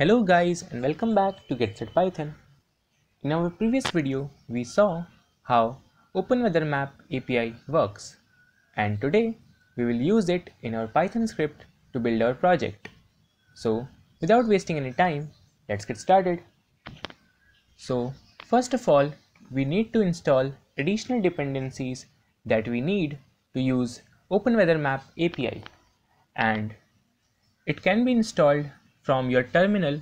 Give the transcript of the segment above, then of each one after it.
Hello guys, and welcome back to Get Set Python. In our previous video, we saw how OpenWeatherMap API works, and today we will use it in our Python script to build our project. So without wasting any time, let's get started. So first of all, we need to install additional dependencies that we need to use OpenWeatherMap API, and it can be installed from your terminal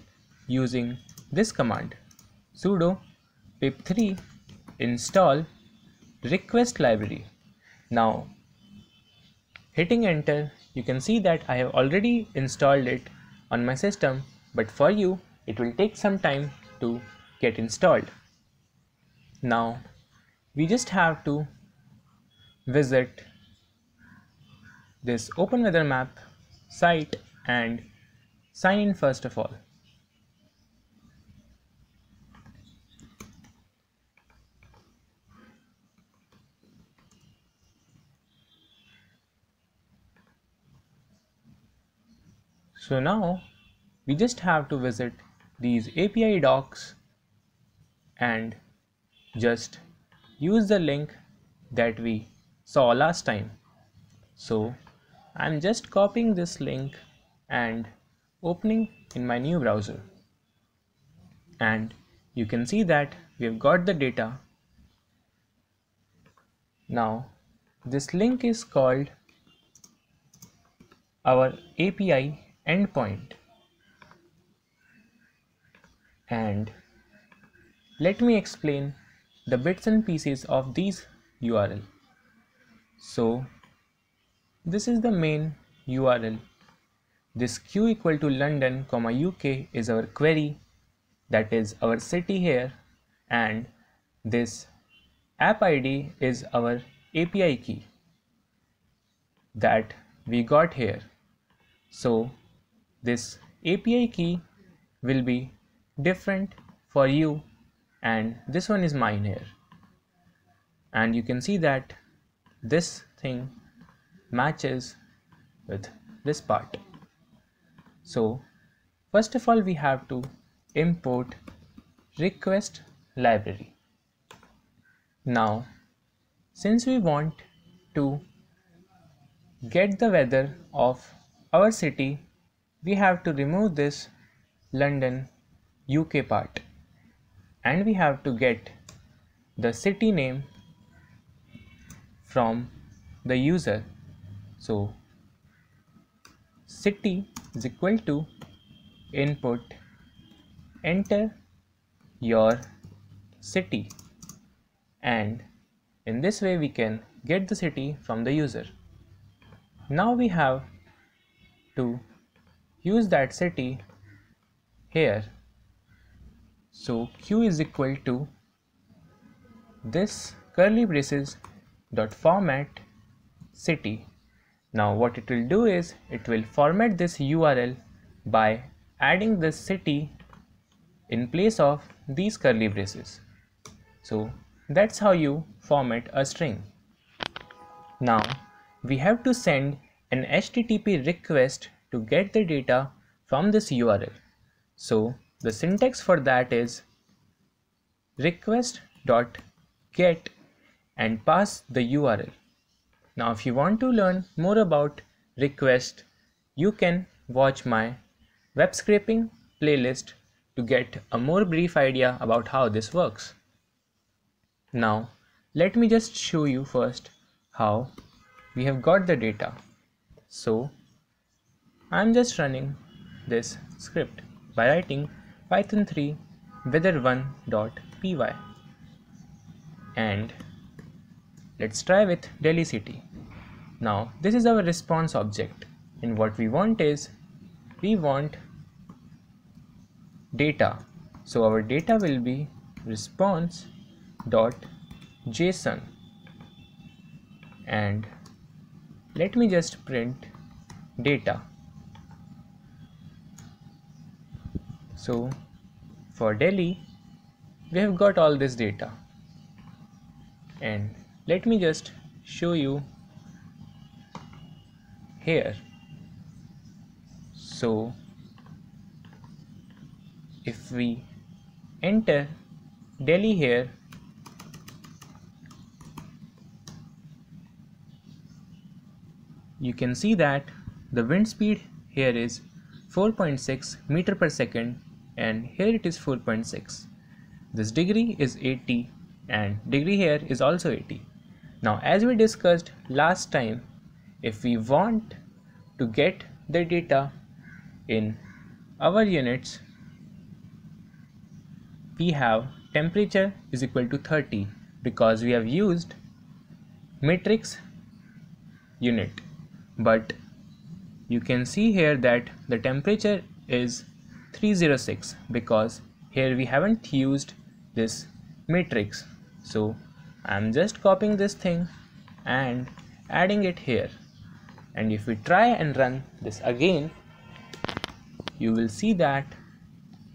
using this command: sudo pip3 install request library. Now hitting enter, you can see that I have already installed it on my system, but for you it will take some time to get installed. Now we just have to visit this OpenWeatherMap site and sign in first of all. So now we just have to visit these API docs and just use the link that we saw last time. So I'm just copying this link and opening in my new browser, and you can see that we have got the data. Now this link is called our API endpoint, and let me explain the bits and pieces of these URL. So this is the main URL. This q equal to London, UK is our query, that is our city here, and this app ID is our API key that we got here. So this API key will be different for you, and this one is mine here, and you can see that this thing matches with this part. So first of all, we have to import request library. Now since we want to get the weather of our city, we have to remove this London UK part, and we have to get the city name from the user. So city is equal to input, enter your city, and in this way we can get the city from the user. Now we have to use that city here. So q is equal to this curly braces dot format city. Now what it will do is it will format this URL by adding this city in place of these curly braces. So that's how you format a string. Now we have to send an HTTP request to get the data from this URL. So the syntax for that is request.get and pass the URL. Now if you want to learn more about request, you can watch my web scraping playlist to get a more brief idea about how this works. Now let me just show you first how we have got the data. So I'm just running this script by writing python3 weather1.py, and let's try with Delhi city. Now this is our response object, and what we want is we want data. So our data will be response.json, and let me just print data. So for Delhi we have got all this data, and let me just show you here. So if we enter Delhi here, you can see that the wind speed here is 4.6 meter per second and here it is 4.6. This degree is 80 and degree here is also 80. Now, as we discussed last time, if we want to get the data in our units, we have temperature is equal to 30 because we have used matrix unit. But you can see here that the temperature is 306 because here we haven't used this matrix. So I'm just copying this thing and adding it here. And if we try and run this again, you will see that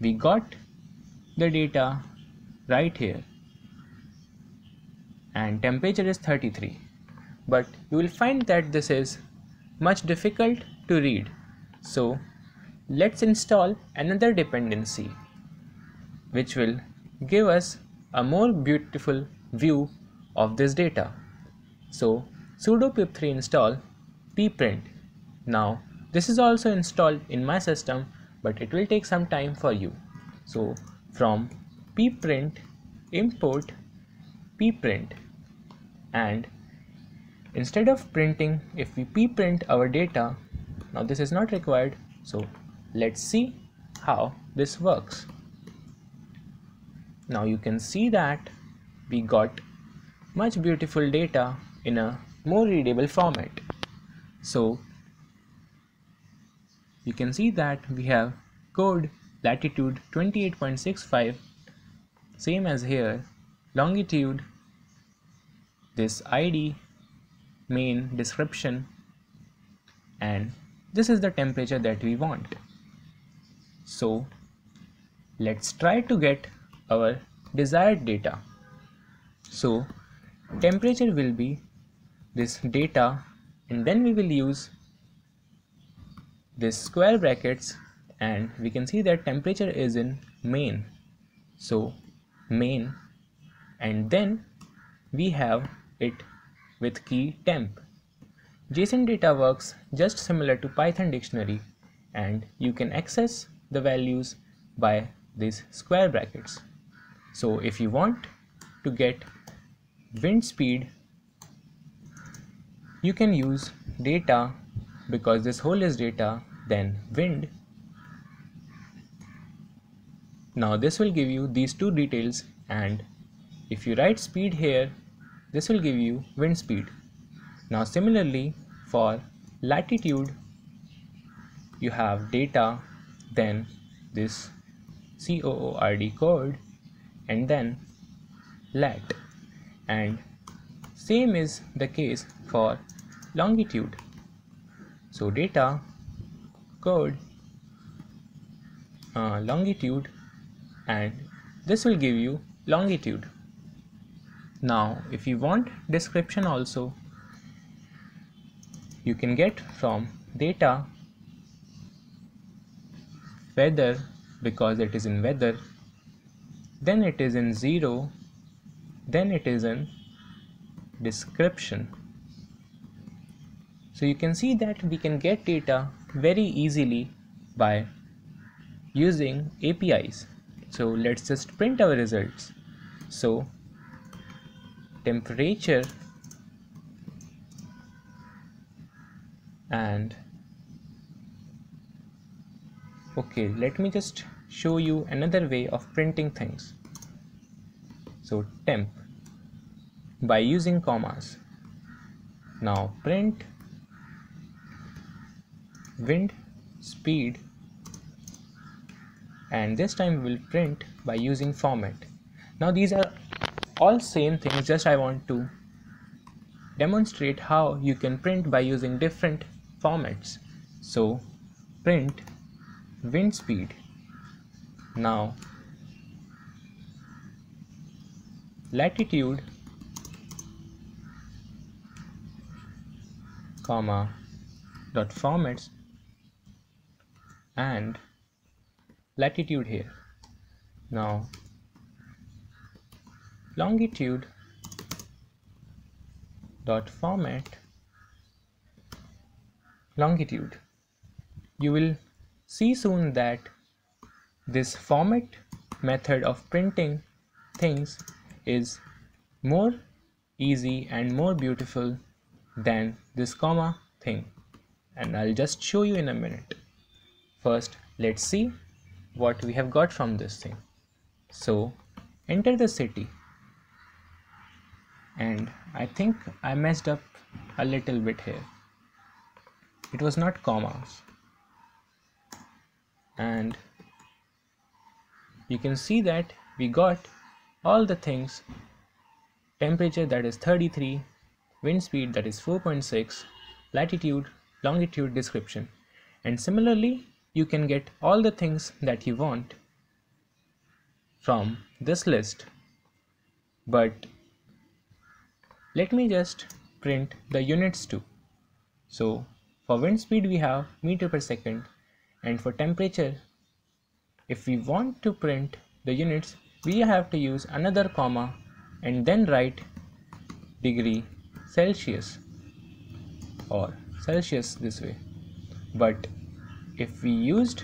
we got the data right here and temperature is 33. But you will find that this is much difficult to read. So let's install another dependency which will give us a more beautiful view of this data. So sudo pip3 install pprint. Now this is also installed in my system, but it will take some time for you. So from pprint import pprint, and instead of printing, if we pprint our data, now this is not required, so let's see how this works. Now you can see that we got much beautiful data in a more readable format. So you can see that we have COORD latitude 28.65, same as here, longitude, this ID, main description, and this is the temperature that we want. So let's try to get our desired data. So temperature will be this data, and then we will use this square brackets, and we can see that temperature is in main. So main, and then we have it with key temp. JSON data works just similar to Python dictionary, and you can access the values by these square brackets. So if you want to get wind speed, you can use data because this whole is data, then wind. Now this will give you these two details, and if you write speed here, this will give you wind speed. Now similarly for latitude, you have data, then this COORD code, and then lat, and same is the case for longitude. So data, code, longitude, and this will give you longitude. Now if you want description also, you can get from data, weather, because it is in weather, then it is in 0, then it is in description. So you can see that we can get data very easily by using APIs. So let's just print our results. So temperature and okay, let me just show you another way of printing things. So temp by using commas. Now print wind speed, and this time we will print by using format. Now these are all same things, just I want to demonstrate how you can print by using different formats. So print wind speed. Now latitude, comma, dot formats, and latitude here. Now longitude dot format longitude, you will see soon that this format method of printing things is more easy and more beautiful than this comma thing, and I'll just show you in a minute. First, let's see what we have got from this thing. So enter the city, and I think I messed up a little bit here. It was not commas, and you can see that we got all the things: temperature, that is 33, wind speed, that is 4.6, latitude, longitude, description. And similarly, you can get all the things that you want from this list. But let me just print the units too. So for wind speed we have meter per second, and for temperature, if we want to print the units, we have to use another comma and then write degree Celsius or Celsius this way. But if we used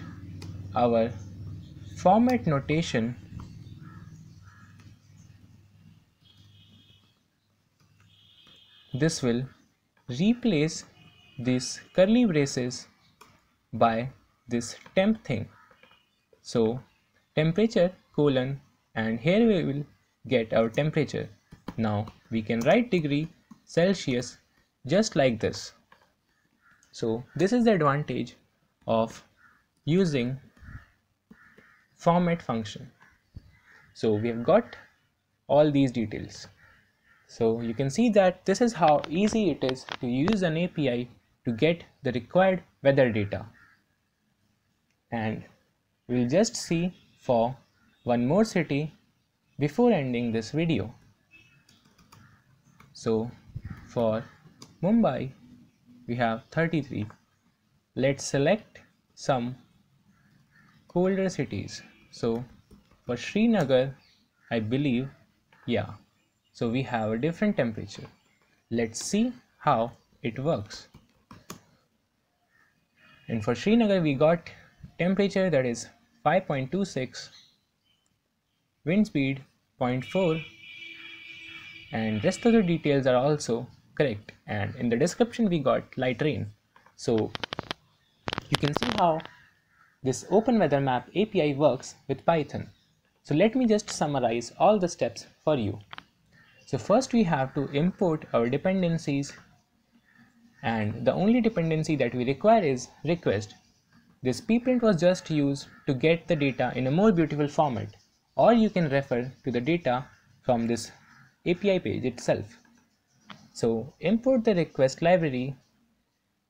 our format notation, this will replace these curly braces by this temp thing. So temperature colon, and here we will get our temperature. Now we can write degree Celsius just like this. So this is the advantage of using format function. So we have got all these details. So you can see that this is how easy it is to use an API to get the required weather data. And we'll just see for one more city before ending this video. So for Mumbai we have 33. Let's select some colder cities. So for Srinagar, I believe, yeah, so we have a different temperature. Let's see how it works. And for Srinagar we got temperature, that is 5.26, wind speed 0.4, and rest of the details are also correct. And in the description we got light rain. So you can see how this OpenWeatherMap API works with Python. So let me just summarize all the steps for you. So first we have to import our dependencies, and the only dependency that we require is request. This pprint was just used to get the data in a more beautiful format, or you can refer to the data from this API page itself. So import the request library,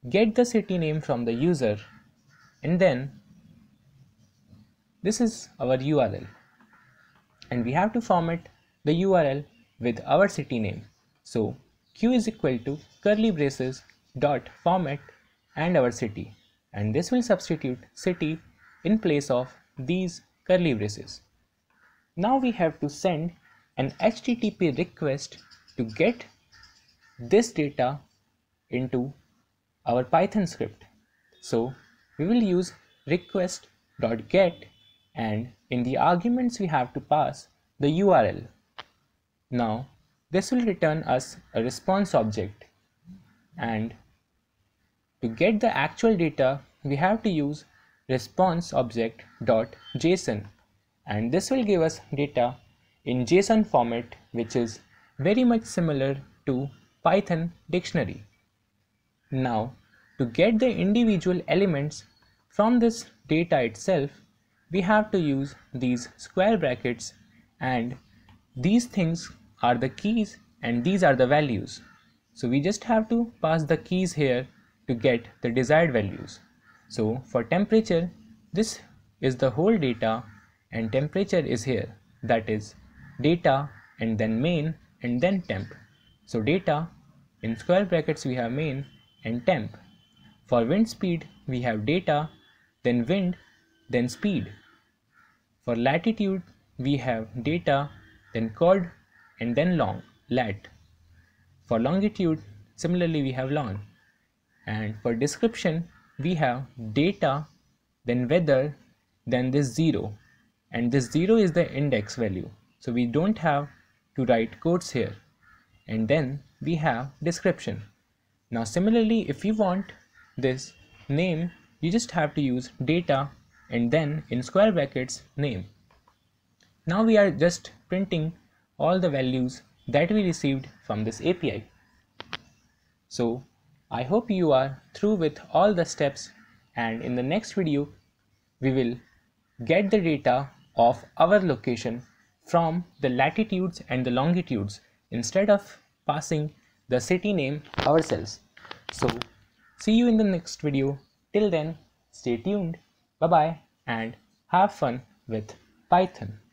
get the city name from the user, and then this is our URL, and we have to format the URL with our city name. So q is equal to curly braces dot format and our city. And this will substitute city in place of these curly braces. Now we have to send an HTTP request to get this data into our Python script. So we will use request.get, and in the arguments we have to pass the URL. Now this will return us a response object, and to get the actual data we have to use responseObject.json, and this will give us data in JSON format, which is very much similar to Python dictionary. Now to get the individual elements from this data itself, we have to use these square brackets, and these things are the keys and these are the values. So we just have to pass the keys here to get the desired values. So for temperature, this is the whole data, and temperature is here, that is data and then main and then temp. So data, in square brackets we have main and temp. For wind speed we have data, then wind, then speed. For latitude we have data, then chord, and then long, lat. For longitude, similarly we have long. And for description, we have data, then weather, then this 0. And this 0 is the index value. So we don't have to write quotes here. And then we have description. Now similarly, if you want this name, you just have to use data and then in square brackets name. Now we are just printing all the values that we received from this API. So I hope you are through with all the steps, and in the next video we will get the data of our location from the latitudes and the longitudes instead of passing the city name ourselves. So see you in the next video. Till then, stay tuned, bye bye, and have fun with Python.